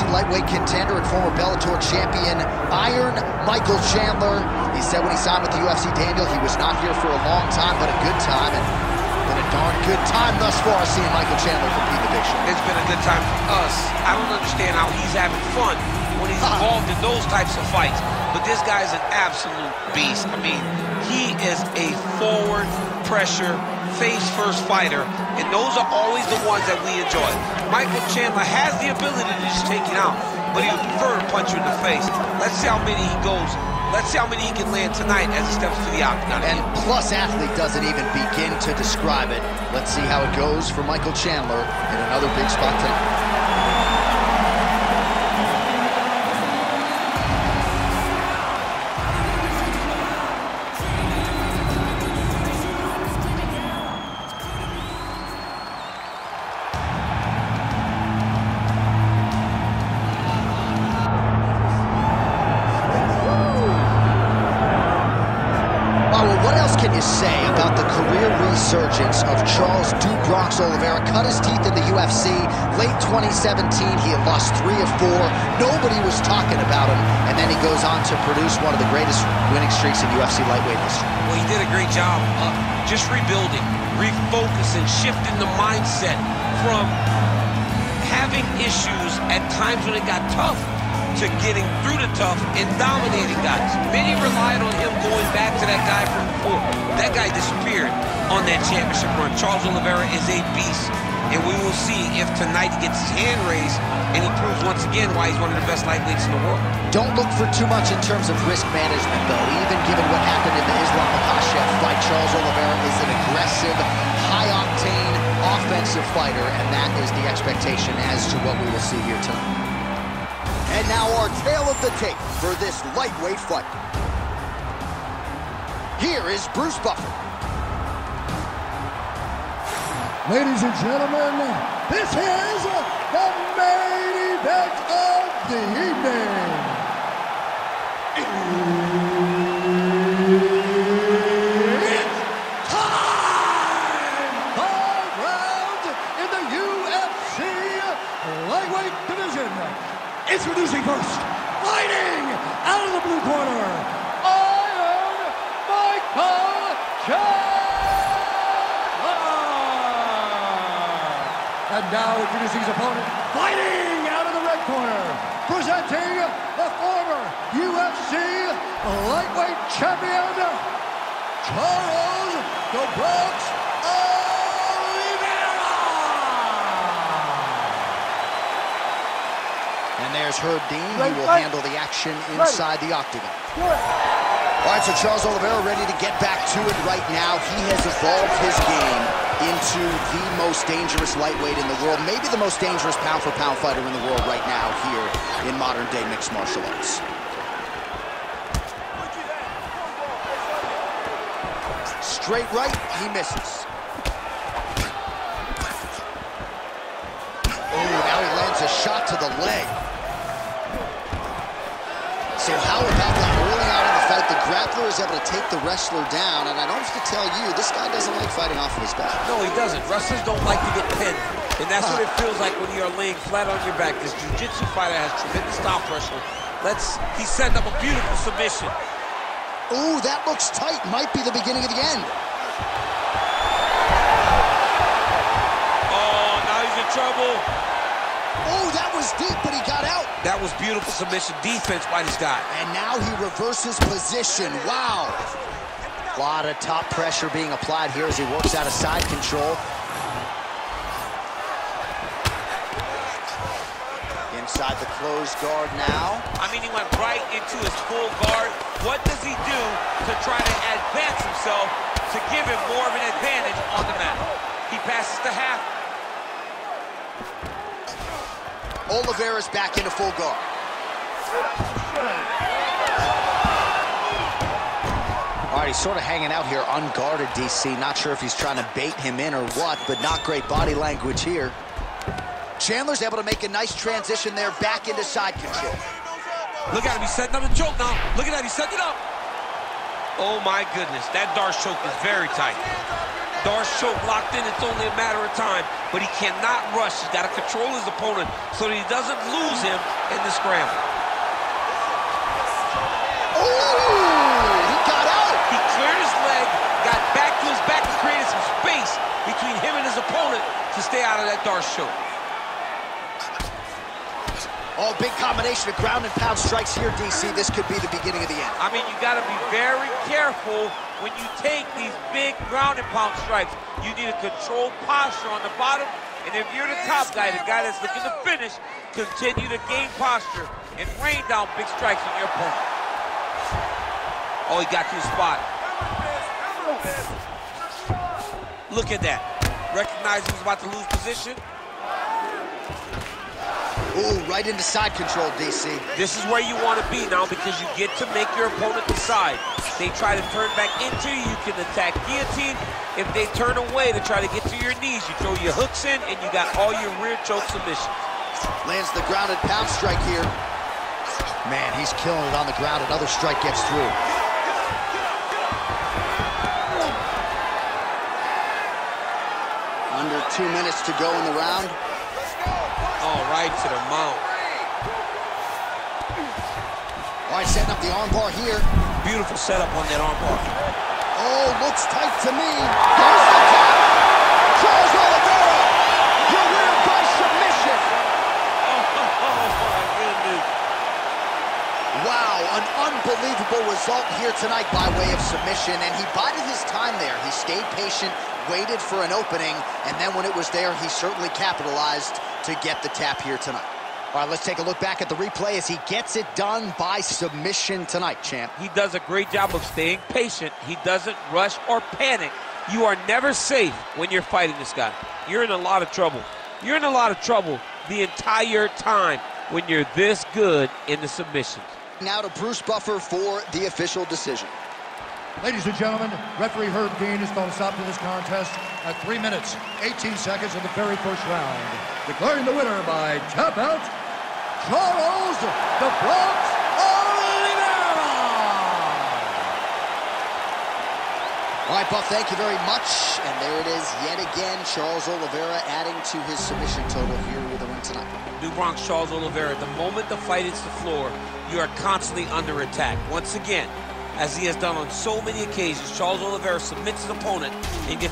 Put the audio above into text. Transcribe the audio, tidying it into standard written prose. UFC lightweight contender and former Bellator champion Iron Michael Chandler. He said when he signed with the UFC, Daniel, he was not here for a long time, but a good time. And been a darn good time thus far seeing Michael Chandler compete the big show. It's been a good time for us. I don't understand how he's having fun when he's involved in those types of fights. But this guy's an absolute beast. I mean, he is a forward pressure face-first fighter, and those are always the ones that we enjoy. Michael Chandler has the ability to just take it out, but he would prefer to punch you in the face. Let's see how many he goes. Let's see how many he can land tonight as he steps to the octagon. And Plus Athlete doesn't even begin to describe it. Let's see how it goes for Michael Chandler in another big spot tonight. Say about the career resurgence of Charles do Bronx Oliveira. Cut his teeth in the UFC late 2017. He had lost 3 of 4. Nobody was talking about him, and then he goes on to produce one of the greatest winning streaks in UFC lightweight history. Well, he did a great job of just rebuilding, refocusing, shifting the mindset from having issues at times when it got tough to getting through the tough and dominating guys. Many relied on him going back to that guy from before. That guy disappeared on that championship run. Charles Oliveira is a beast, and we will see if tonight he gets his hand raised and he proves once again why he's one of the best lightweights in the world. Don't look for too much in terms of risk management, though. Even given what happened in the Islam Makhachev fight, Charles Oliveira is an aggressive, high-octane, offensive fighter, and that is the expectation as to what we will see here tonight. And now our tale of the tape for this lightweight fight. Here is Bruce Buffer. Ladies and gentlemen, this is the main event of the evening. It's time! 5 rounds in the UFC lightweight division. Introducing first, fighting out of the blue corner, Iron Michael Chandler. And now introducing his opponent, fighting out of the red corner, presenting the former UFC lightweight champion, Charles do Bronx Oliveira. And there's Herb Dean, who will handle the action inside the octagon. All right, so Charles Oliveira ready to get back to it right now. He has evolved his game into the most dangerous lightweight in the world, maybe the most dangerous pound-for-pound fighter in the world right now here in modern-day mixed martial arts. Straight right, he misses. Oh, now he lands a shot to the leg. So how about that early on in the fight? The grappler is able to take the wrestler down, and I don't have to tell you, this guy doesn't like fighting off of his back. No, he doesn't. Wrestlers don't like to get pinned, and that's what it feels like when you're laying flat on your back. This jiu-jitsu fighter has tremendous style pressure. He's setting up a beautiful submission. Ooh, that looks tight. Might be the beginning of the end. Oh, now he's in trouble. Oh, that was deep, but he got out. That was beautiful submission defense by this guy. And now he reverses position. Wow. A lot of top pressure being applied here as he works out of side control. Inside the closed guard now. I mean, he went right into his full guard. What does he do to try to advance himself to give him more of an advantage on the mat? He passes the half. Oliveira's back into full guard. All right, he's sort of hanging out here unguarded, DC. Not sure if he's trying to bait him in or what, but not great body language here. Chandler's able to make a nice transition there back into side control. Look at him, he's setting up the choke now. Look at that, he's setting it up. Oh, my goodness, that Darce choke is very tight. Darce choke locked in, it's only a matter of time. but he cannot rush. He's got to control his opponent so that he doesn't lose him in the scramble. Ooh, he got out. He cleared his leg, got back to his back, and created some space between him and his opponent to stay out of that dark choke. Oh, big combination of ground and pound strikes here, DC. This could be the beginning of the end. I mean, you got to be very careful when you take these big ground and pound strikes. You need a controlled posture on the bottom, and if you're the top guy, the guy that's looking to finish, continue to gain posture and rain down big strikes on your opponent. Oh, he got to the spot. Look at that. Recognize he was about to lose position. Ooh, right into side control, DC. This is where you want to be now because you get to make your opponent decide. If they try to turn back into you, you can attack guillotine. If they turn away to try to get to your knees, you throw your hooks in and you got all your rear choke submissions. Lands the ground and pound strike here. Man, he's killing it on the ground. Another strike gets through. Under 2 minutes to go in the round. All right, to the mount. All right, setting up the armbar here. Beautiful setup on that armbar. Oh, looks tight to me. There's the top. Charles Oliveira, you win by submission. Oh, my goodness. Wow, an unbelievable result here tonight by way of submission, and he bided his time there. He stayed patient, waited for an opening, and then when it was there, he certainly capitalized to get the tap here tonight. All right, let's take a look back at the replay as he gets it done by submission tonight, champ. He does a great job of staying patient. He doesn't rush or panic. You are never safe when you're fighting this guy. You're in a lot of trouble. You're in a lot of trouble the entire time when you're this good in the submissions. Now to Bruce Buffer for the official decision. Ladies and gentlemen, referee Herb Dean has thrown a stop to this contest at 3 minutes, 18 seconds of the very first round, declaring the winner by tap out, Charles "The Bronx" Oliveira! All right, Buff, thank you very much. And there it is yet again, Charles Oliveira adding to his submission total here with the win tonight. Do Bronx Charles Oliveira, the moment the fight hits the floor, you are constantly under attack. Once again, as he has done on so many occasions, Charles Oliveira submits his opponent and gets